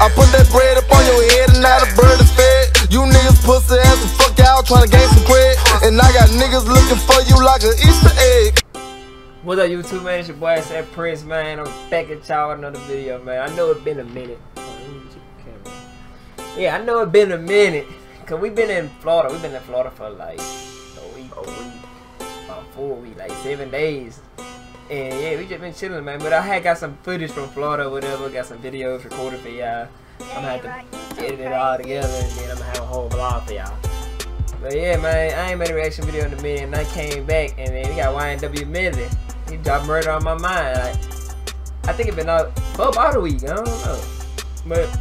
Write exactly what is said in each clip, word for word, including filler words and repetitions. I put that bread up on your head and now the bird is fed. You niggas pussy ass and fuck out trying to gain some bread. And I got niggas looking for you like an Easter egg. What's up YouTube, man? It's your boy A S V P Prince, man. I'm back at y'all with another video, man. I know it's been a minute. Yeah, I know it's been a minute. Cause we've been in Florida. We've been in Florida for like a week, a week, about four weeks, like seven days. And yeah, we just been chilling, man. But I had got some footage from Florida, or whatever. Got some videos recorded for y'all. I'm gonna have to edit it all together, and then I'm gonna have a whole vlog for y'all. But yeah, man, I ain't made a reaction video in a minute, and I came back, and then we got Y N W Melly. He dropped Murder On My Mind. Like, I think it's been out for about a week. I don't know, but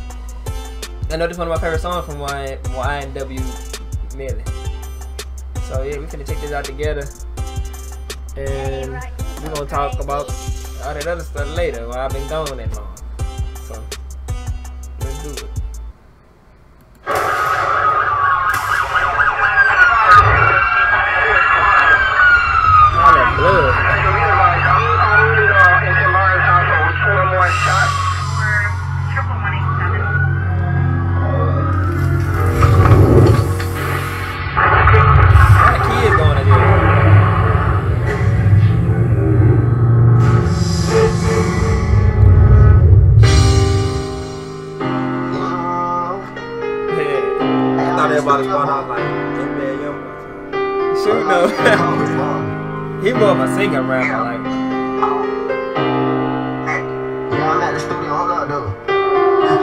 I know this is one of my favorite songs from Y N W Melly. So yeah, we finna check this out together, and we're gonna talk about all that other stuff later while I've been gone that long. So let's do it. He more of a singer rapper, like. I'm at the studio, hold up, though.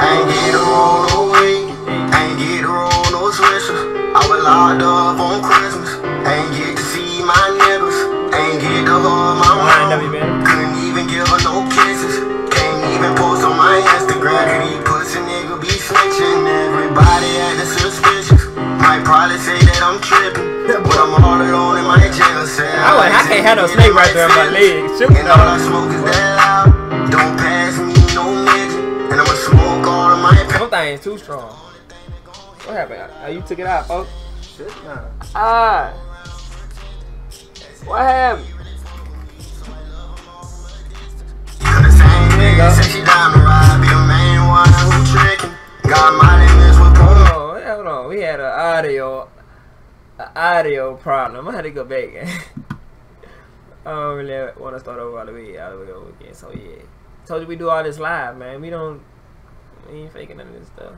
I ain't get on no wing, ain't get on no switches. I was locked up on Christmas, ain't get to see my niggas, ain't get to hold my mom. Couldn't even give her no kisses, can't even post on my Instagram. Could he pussy nigga be snitching? Everybody acting suspicious, might probably say that I'm tripping, but I'm all alone in my jail cell. I can't have no snake right there in my leg. Shoot. And all I smoke is that loud. Don't pass me no nigga. And I'ma smoke all of my. Them things too strong. What happened? Oh, you took it out, folks. Shit, nah. Ah. What happened? Hold on, hold on. We had an audio, an audio problem. I had to go back. I don't really want to start over all the way, all the way over again. So yeah, told you we do all this live, man. We don't, we ain't faking none of this stuff.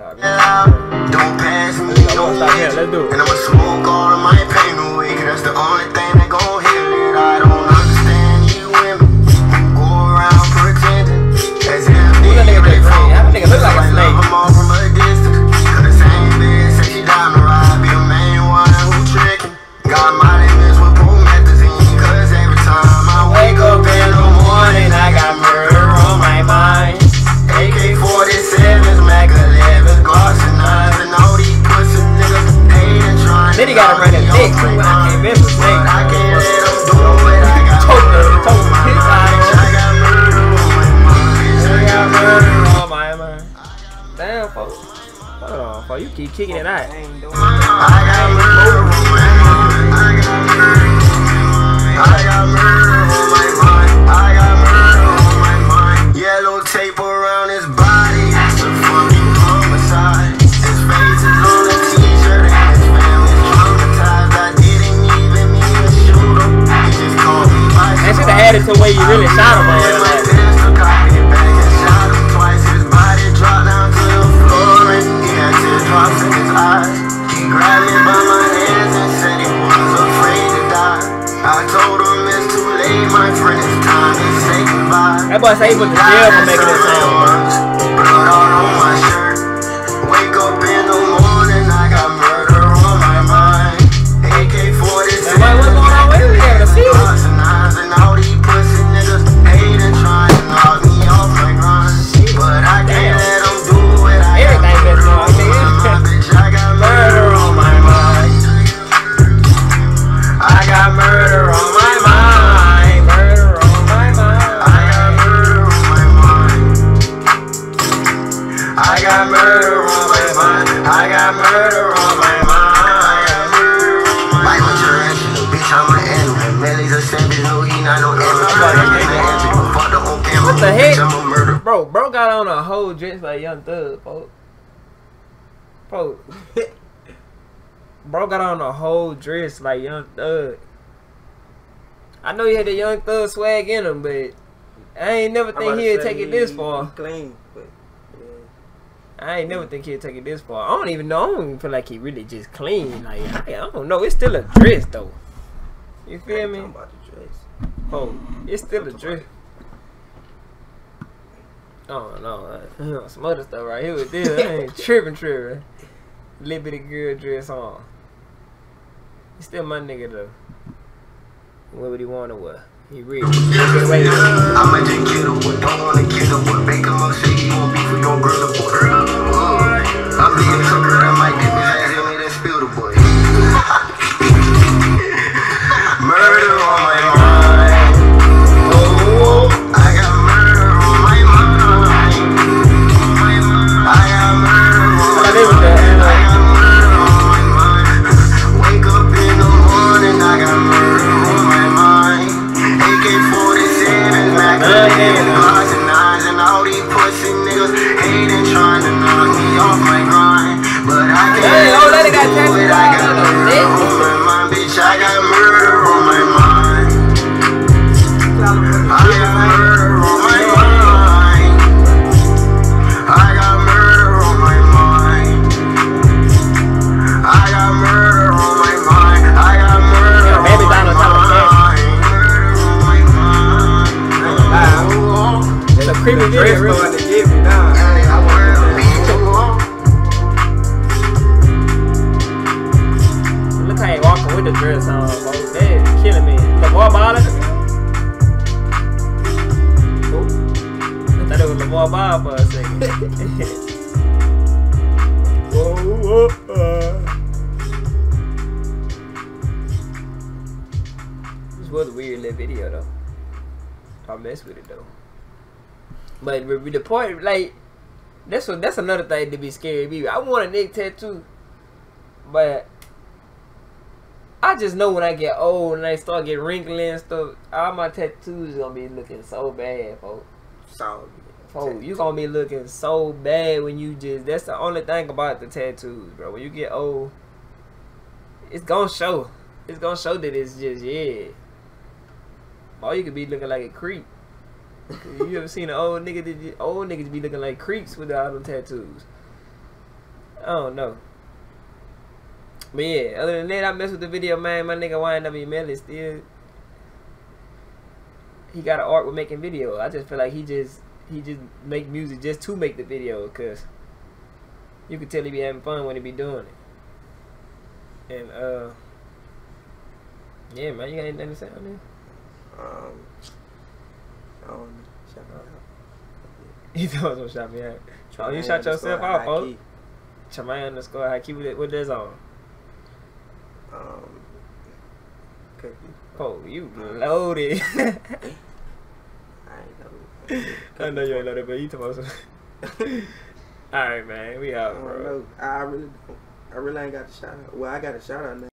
All right, don't pass me, don't stop here. Let's do it. And I'ma smoke all of my pain away, 'cause that's the only thing that gon' heal it. I don't understand you women go around pretending as if they ain't really wrong. I think it look like a snake. I'm all from a distance. You keep kicking it out. Yellow tape around his body. That's a fucking homicide. His face is on a t-shirt and his family's traumatized. I didn't even need to shoot him. He just called me by surprise. That should have added to where you really shot him on. That boy say he was in jail for making this song. Blood all on my shirt. Wake up in the morning, I got murder on my mind. A K forty-seven. And all these pussy niggas hate and trying to knock me off my grind. But I can't let them do it. I got murder on my bitch. I got murder on my mind. I got murder on my mind. What the heck? Bro, bro got on a whole dress like Young Thug, folks. Folks. Bro got on a whole dress like Young Thug. I know he had the Young Thug swag in him, but I ain't never think he'd take it this far. Clean, but yeah. I ain't never think he'd take it this far. I don't even know. I don't even feel like he really just clean. Like I, I don't know. It's still a dress though. You feel I ain't me? Talking about the dress. Oh, it's still I'm a dress. Oh no, uh, some other stuff right here with this. I ain't tripping, tripping. Little bitty girl dress on. He's still my nigga though. What would he want or what? He rich. Wait. I might just get him, but don't wanna get him, but make him up, say he won't be for your girl, boy. I'm being a sucker, I might get me ass, I made that spill the boy. Murder on my mind. Oh, I got murder on my mind. I got murder on my mind. I got murder on my mind. Wake up in the morning, I got murder on my mind. A K forty-seven, Mac eleven, Gloss and Nines, and all these pussy niggas hating, trying to knock me off my grind. But I can't do it, I got murder on my mind, bitch. I got murder on my mind. I got murder on my mind. I got murder on my mind. I got murder on my mind. I got murder on my mind. Murder on my mind. It's a creepy dress though. The dress on, bro. That is killing me. LeVar Ball. I thought it was LeVar Ball for a second. Whoa, whoa, whoa. This was a weird little video though. I messed with it though. But the point, like, that's what, that's another thing to be scary. Of me. I want a neck tattoo, but I just know when I get old and I start getting wrinkly and stuff, all my tattoos gonna be looking so bad, folks. So, folks, you gonna be looking so bad when you just. That's the only thing about the tattoos, bro. When you get old, it's gonna show. It's gonna show that it's just yeah. Boy, you could be looking like a creep. You ever seen an old nigga? That just, old niggas be looking like creeps with all them tattoos. I don't know. But yeah, other than that, I messed with the video, man. My nigga Y N W Melly still, he got an art with making video. I just feel like he just he just make music just to make the video, cause you can tell he be having fun when he be doing it. And uh, yeah, man, you got anything to say on there? Um, I don't know. Shot me out. He thought gonna shot me out. Oh, you shot yourself out, folks. Chamay underscore high key with it with this on. Um cookie. Oh, you loaded. I ain't know. I know you ain't loaded, but you supposed to. Alright man, we out, bro. I don't know. I really I really ain't got a shout out. Well, I got a shout out now.